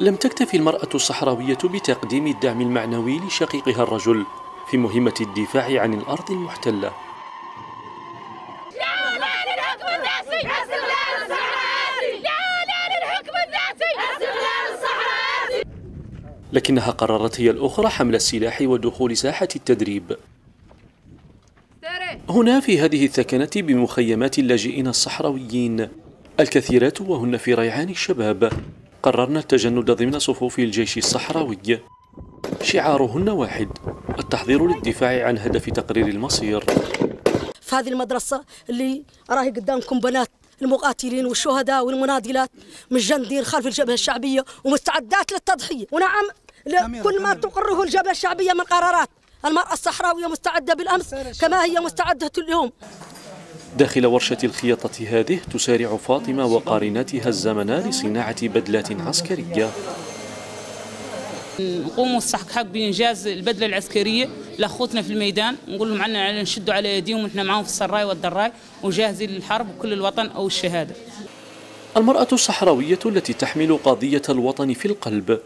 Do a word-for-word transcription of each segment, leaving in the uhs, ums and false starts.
لم تكتفي المرأة الصحراوية بتقديم الدعم المعنوي لشقيقها الرجل في مهمة الدفاع عن الأرض المحتلة، لكنها قررت هي الأخرى حمل السلاح ودخول ساحة التدريب. هنا في هذه الثكنة بمخيمات اللاجئين الصحراويين الكثيرات وهن في ريعان الشباب قررنا التجند ضمن صفوف الجيش الصحراوي. شعارهن واحد: التحضير للدفاع عن هدف تقرير المصير. في هذه المدرسة اللي راهي قدامكم بنات المقاتلين والشهداء والمناضلات مجندين خلف الجبهة الشعبية ومستعدات للتضحية، ونعم كل ما تقره الجبهة الشعبية من قرارات. المرأة الصحراوية مستعدة بالأمس كما هي مستعدة اليوم. داخل ورشة الخياطة هذه تسارع فاطمة وقارناتها الزمنا لصناعة بدلات عسكرية. نقوموا الصحق حق بإنجاز البدلة العسكرية لأخوتنا في الميدان، نقول لهم عنا نشدوا على يديهم ونحن معاهم في السراي والدراي وجاهزين للحرب وكل الوطن أو الشهادة. المرأة الصحراوية التي تحمل قضية الوطن في القلب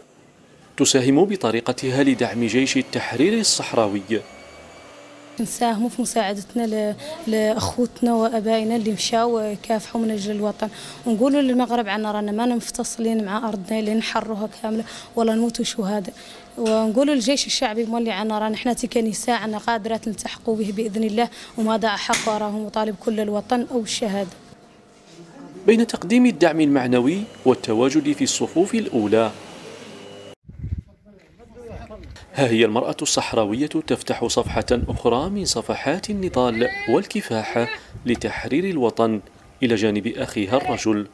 تساهم بطريقتها لدعم جيش التحرير الصحراوي. نساهموا في مساعدتنا لاخوتنا وابائنا اللي مشاو كافحوا من اجل الوطن، ونقولوا للمغرب عنا رانا ما منفصلين مع ارضنا لين نحروها كامله ولا نموتوا شهداء، ونقولوا للجيش الشعبي مولي عنا رانا حنا كنساء عنا قادرات نلتحقوا به باذن الله، وماذا احق وراه مطالب كل الوطن او الشهاده. بين تقديم الدعم المعنوي والتواجد في الصفوف الاولى، ها هي المرأة الصحراوية تفتح صفحة أخرى من صفحات النضال والكفاح لتحرير الوطن إلى جانب أخيها الرجل.